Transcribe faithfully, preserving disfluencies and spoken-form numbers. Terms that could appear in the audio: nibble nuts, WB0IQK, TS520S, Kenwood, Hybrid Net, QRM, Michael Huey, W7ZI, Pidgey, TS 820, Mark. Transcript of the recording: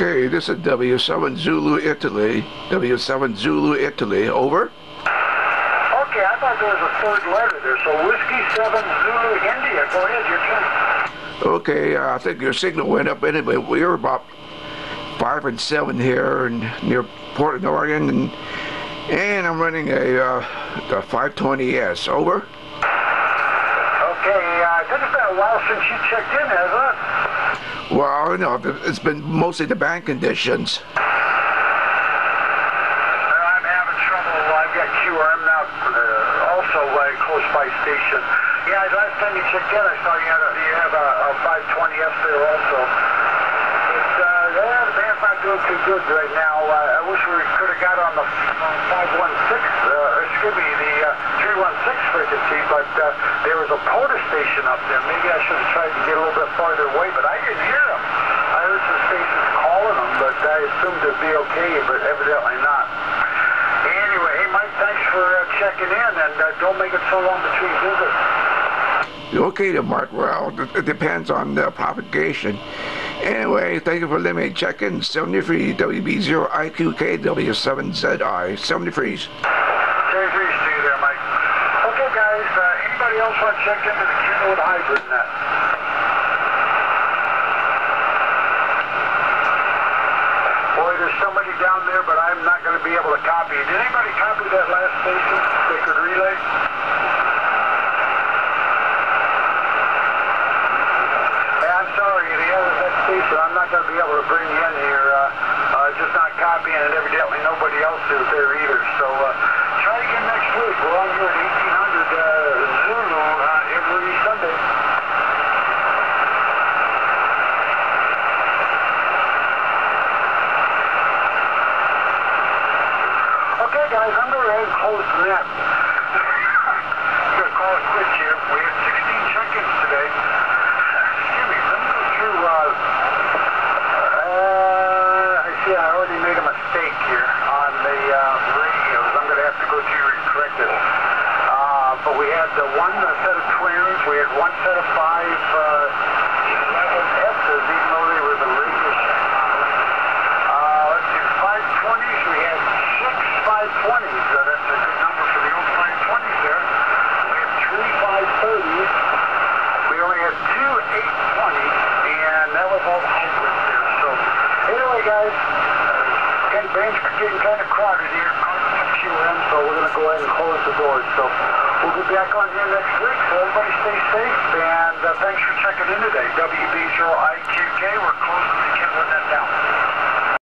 Okay, this is W seven Zulu Italy. W seven Zulu Italy, over. Okay, I thought there was a third letter there, so Whiskey seven Zulu India, go ahead, your turn. Okay, uh, I think your signal went up anyway. We were about five and seven here and near Portland, Oregon, and, and I'm running a, uh, a five twenty S, over. Okay, uh, it's been a while since you checked in, hasn't it? Well, no, it's been mostly the bank conditions. Well, I'm having trouble. I've got Q R M now, uh, also uh, close by station. Yeah, last time you checked in, I saw you had a, you have a, a five twenty S there also. But uh, the band's not doing too good right now. Uh, I wish we could have got on the five one six, uh, excuse me, the uh, three one six frequency, but uh, there was a Porta station up there. Maybe I should have tried to get a little bit farther away, but I didn't hear. I assumed it'd be okay, but evidently not. Anyway, hey Mike, thanks for uh, checking in, and uh, don't make it so long between visits. Okay, then, Mark. Well, it depends on the propagation. Anyway, thank you for letting me check in. seventy-three W B zero I Q K W seven Z I. seventy-threes. seventy-threes to you there, Mike. Okay, guys. Uh, anybody else want to check into the Q-Node hybrid net? Down there, but I'm not going to be able to copy. Did anybody copy that last station they could relay? Hey, I'm sorry, the other that station, I'm not going to be able to bring you in here. Uh, uh, just not copying, and evidently nobody else is there either. So uh, try again next week. We're on here at eighteen hundred uh, Zulu uh, every Sunday. Guys, I'm going to go ahead and close the net. I'm going to call it quits here. We had sixteen check-ins today. Excuse me, let me go through, uh, uh, I see I already made a mistake here on the uh, radios. I'm going to have to go through and correct it. Uh, but we had the one the set of twins, we had one set of five uh, S's, even though they were the radio check. Uh, let's do five twenties, we had five twenties, uh, that's a good number for the old five twenties there. We have three five thirties. We only have two eight twenties, and that was all the hybrids there. So, anyway, guys, again, bands are getting kind of crowded here. Q M, so we're going to go ahead and close the doors. So, we'll be back on here next week. So, everybody stay safe, and uh, thanks for checking in today. W B zero I Q K, we're closing the Kenwood net down.